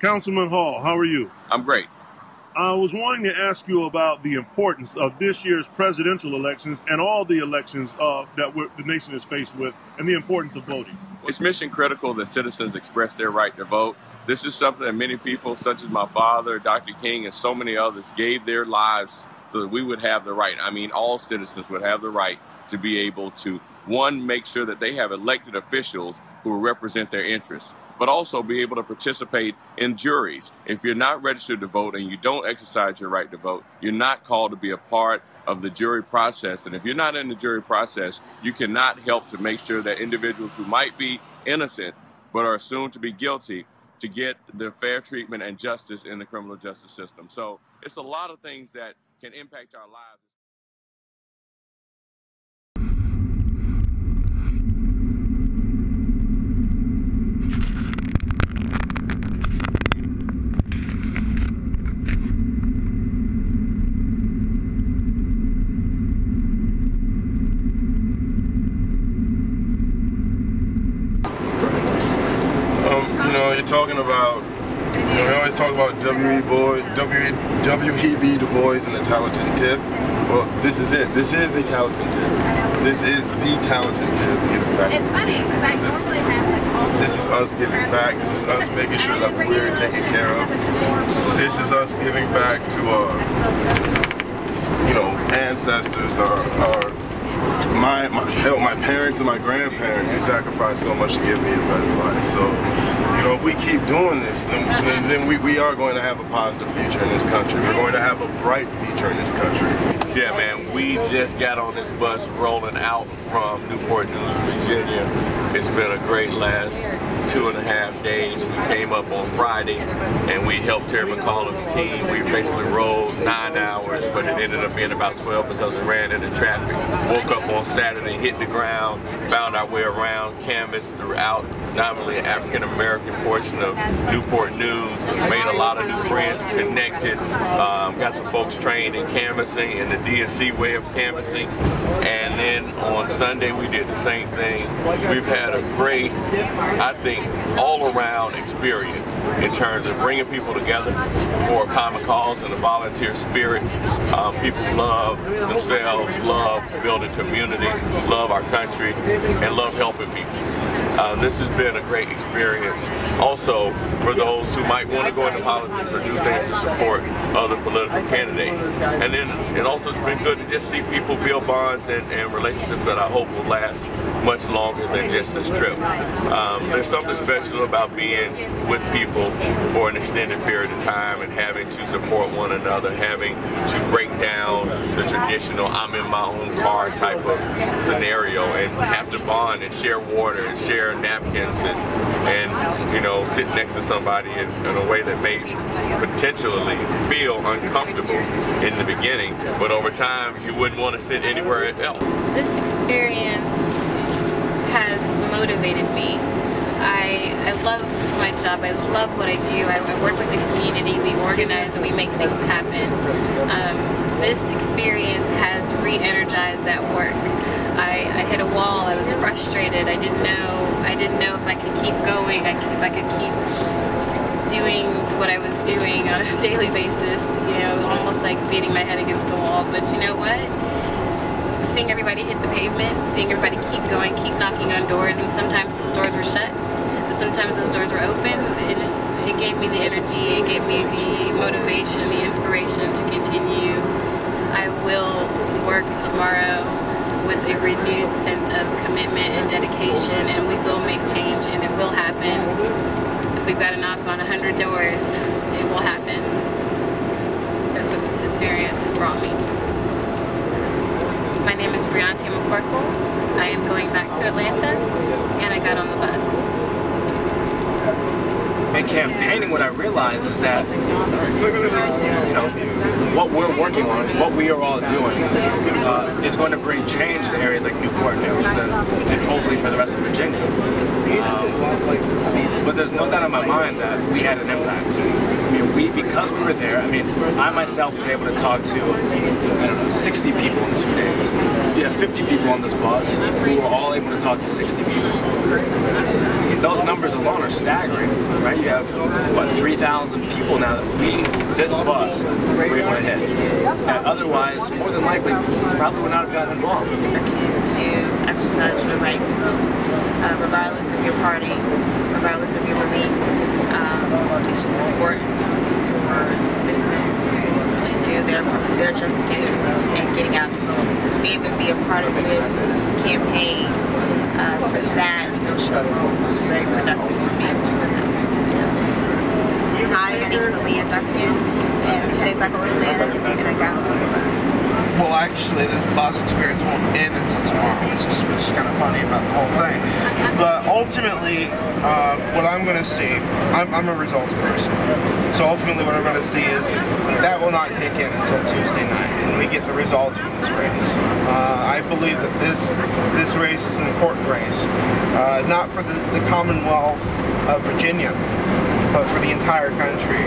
Councilman Hall, how are you? I'm great. I was wanting to ask you about the importance of this year's presidential elections and all the elections that the nation is faced with, and the importance of voting. It's mission critical that citizens express their right to vote. This is something that many people, such as my father, Dr. King, and so many others, gave their lives so that we would have the right. I mean, all citizens would have the right to be able to, one, make sure that they have elected officials who represent their interests, but also be able to participate in juries. If you're not registered to vote and you don't exercise your right to vote, you're not called to be a part of the jury process. And if you're not in the jury process, you cannot help to make sure that individuals who might be innocent but are assumed to be guilty to get their fair treatment and justice in the criminal justice system. So it's a lot of things that can impact our lives. Talking about, you know, we always talk about W.E.B. Du Bois and the Talented Tiff. Well, this is it. This is the Talented Tiff. This is the Talented Tiff giving back. It's funny, because this is us giving back. This is us making sure that we're taken care of. This is us giving back to our, you know, ancestors, my parents and my grandparents, who sacrificed so much to give me a better life. So, you know, if we keep doing this, then we are going to have a positive future in this country. We're going to have a bright future in this country. Yeah, man, we just got on this bus rolling out from Newport News, Virginia. It's been a great last 2.5 days. We came up on Friday, and we helped Terry McAuliffe's team. We basically rolled 9 hours, but it ended up being about 12 because it ran into traffic. Woke up on Saturday, hit the ground, found our way around, canvassed throughout, nominally African-American portion of Newport News, made a lot of new friends, connected, got some folks trained in canvassing and the DSC way of canvassing, and then on Sunday we did the same thing. We've had a great, I think, all-around experience in terms of bringing people together for a common cause and a volunteer spirit. People love themselves, love building community, love our country, and love helping people. This has been a great experience. Also, for those who might want to go into politics or do things to support other political candidates. And then it also has been good to just see people build bonds and relationships that I hope will last much longer than just this trip. There's something special about being with people for an extended period of time and having to support one another, having to break down the traditional I'm in my own car type of scenario and have to bond and share water and share napkins and you know, sit next to somebody in a way that may potentially feel uncomfortable in the beginning, but over time you wouldn't want to sit anywhere else. This experience has motivated me. I love my job, I love what I do, I work with the community, we organize and we make things happen. This experience has re-energized that work. I hit a wall, I was frustrated, I didn't know if I could keep going, if I could keep doing what I was doing on a daily basis, you know, almost like beating my head against the wall, but you know what? Seeing everybody hit the pavement, seeing everybody keep going, keep knocking on doors, and sometimes those doors were shut, but sometimes those doors were open. It gave me the energy, it gave me the motivation, the inspiration to continue. I will work tomorrow with a renewed sense of commitment and dedication, and we will make change, and it will happen. If we've got to knock on 100 doors, it will happen. That's what this experience has brought me. My name is Briante McCorkle. I am going back to Atlanta, and I got on the bus. In campaigning, what I realized is that, you know, what we're working on, what we are all doing, is going to bring change to areas like Newport News and hopefully for the rest of Virginia. But there's no doubt in my mind that we had an impact. Because we were there, I mean, I myself was able to talk to, I don't know, 60 people in 2 days. We had 50 people on this bus. We were all able to talk to 60 people. those numbers alone are staggering, right? You have, what, 3,000 people now that this bus, we went ahead. And otherwise, more than likely, probably would not have gotten involved. To exercise your right to vote, regardless of your party, regardless of your beliefs, it's just important for citizens to do their just due and getting out to vote. So to be able to be a part of this campaign for that notional was very productive for me. Hi, my name is Julia Dawkins, and I'm headed back to Atlanta, and I got on the bus. Well, actually, this bus experience won't end until tomorrow, which is kind of funny about the whole thing. But ultimately, what I'm going to see, I'm a results person. So ultimately, what I'm going to see is that will not kick in until Tuesday night when we get the results from this race. I believe that this race is an important race, not for the Commonwealth of Virginia, but for the entire country,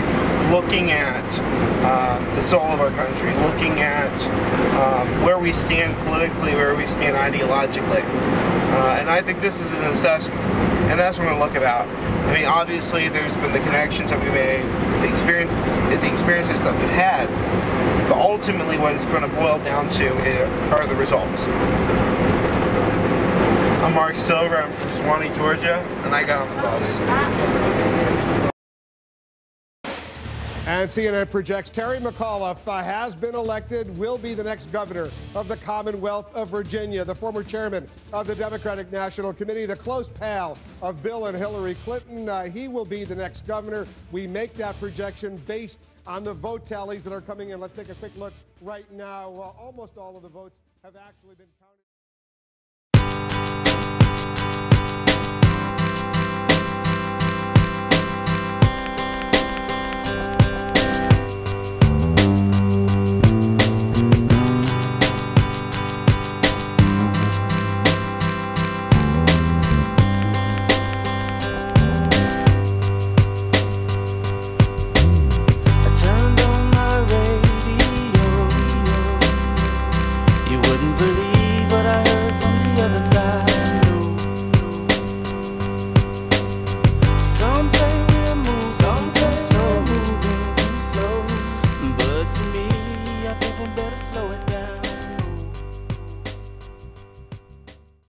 looking at the soul of our country, looking at where we stand politically, where we stand ideologically. And I think this is an assessment, and that's what I'm going to look about. I mean, obviously, there's been the connections that we made, the experiences that we've had, but ultimately what it's going to boil down to are the results. I'm Mark Silver, I'm from Suwannee, Georgia, and I got on the bus. And CNN projects Terry McAuliffe has been elected, will be the next governor of the Commonwealth of Virginia. The former chairman of the Democratic National Committee, the close pal of Bill and Hillary Clinton, he will be the next governor. We make that projection based on the vote tallies that are coming in. Let's take a quick look right now. Almost all of the votes have actually been counted.